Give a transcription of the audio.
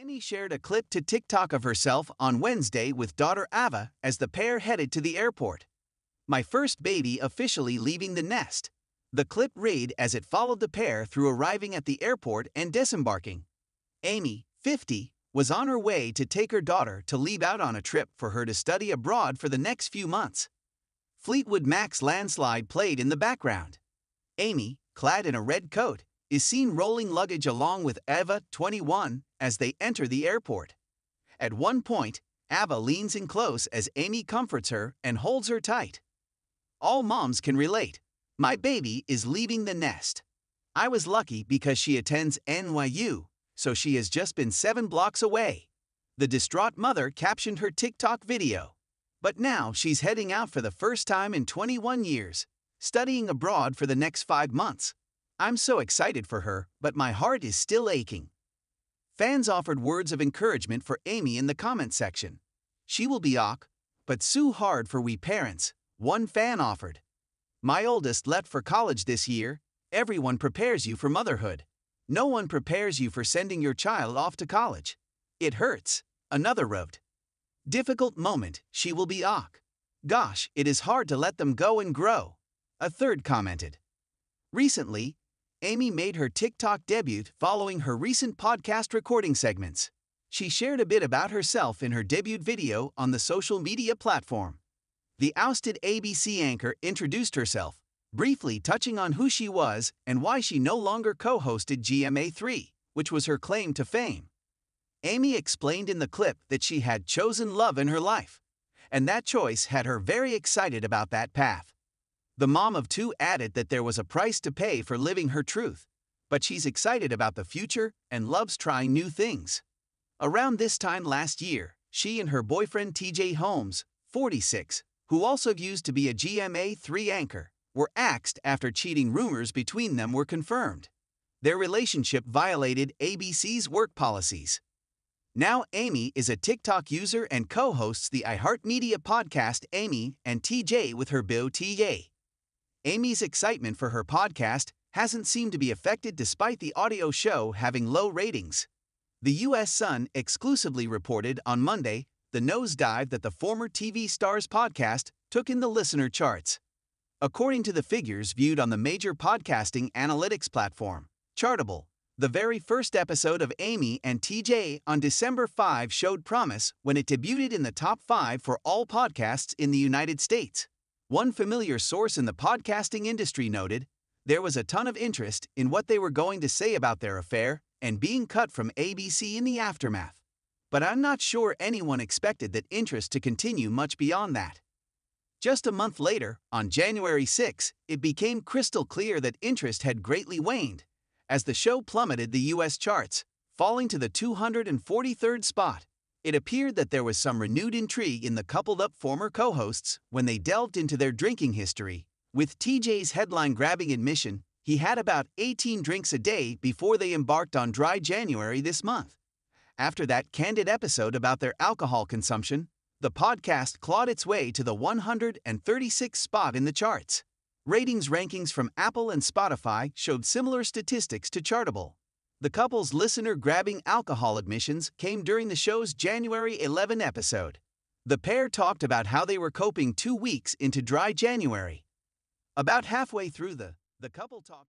Amy shared a clip to TikTok of herself on Wednesday with daughter Ava as the pair headed to the airport. My first baby officially leaving the nest. The clip read as it followed the pair through arriving at the airport and disembarking. Amy, 50, was on her way to take her daughter to leave out on a trip for her to study abroad for the next few months. Fleetwood Mac's Landslide played in the background. Amy, clad in a red coat, is seen rolling luggage along with Ava, 21, as they enter the airport. At one point, Ava leans in close as Amy comforts her and holds her tight. All moms can relate. My baby is leaving the nest. I was lucky because she attends NYU, so she has just been 7 blocks away. The distraught mother captioned her TikTok video. But now she's heading out for the first time in 21 years, studying abroad for the next 5 months. I'm so excited for her, but my heart is still aching. Fans offered words of encouragement for Amy in the comment section. She will be ok, but so hard for we parents, one fan offered. My oldest left for college this year. Everyone prepares you for motherhood. No one prepares you for sending your child off to college. It hurts, another wrote. Difficult moment, she will be ok. Gosh, it is hard to let them go and grow, a third commented. Recently, Amy made her TikTok debut following her recent podcast recording segments. She shared a bit about herself in her debut video on the social media platform. The ousted ABC anchor introduced herself, briefly touching on who she was and why she no longer co-hosted GMA3, which was her claim to fame. Amy explained in the clip that she had chosen love in her life, and that choice had her very excited about that path. The mom of 2 added that there was a price to pay for living her truth, but she's excited about the future and loves trying new things. Around this time last year, she and her boyfriend TJ Holmes, 46, who also used to be a GMA3 anchor, were axed after cheating rumors between them were confirmed. Their relationship violated ABC's work policies. Now Amy is a TikTok user and co-hosts the iHeartMedia podcast Amy and TJ with her beau TJ. Amy's excitement for her podcast hasn't seemed to be affected despite the audio show having low ratings. The U.S. Sun exclusively reported on Monday the nosedive that the former TV star's podcast took in the listener charts. According to the figures viewed on the major podcasting analytics platform, Chartable, the very first episode of Amy and TJ on December 5 showed promise when it debuted in the top 5 for all podcasts in the United States. One familiar source in the podcasting industry noted, there was a ton of interest in what they were going to say about their affair and being cut from ABC in the aftermath. But I'm not sure anyone expected that interest to continue much beyond that. Just a month later, on January 6, it became crystal clear that interest had greatly waned, as the show plummeted the U.S. charts, falling to the 243rd spot. It appeared that there was some renewed intrigue in the coupled-up former co-hosts when they delved into their drinking history, with TJ's headline-grabbing admission he had about 18 drinks a day before they embarked on dry January this month. After that candid episode about their alcohol consumption, the podcast clawed its way to the 136th spot in the charts. Ratings rankings from Apple and Spotify showed similar statistics to Chartable. The couple's listener-grabbing alcohol admissions came during the show's January 11 episode. The pair talked about how they were coping 2 weeks into dry January. About halfway through the couple talked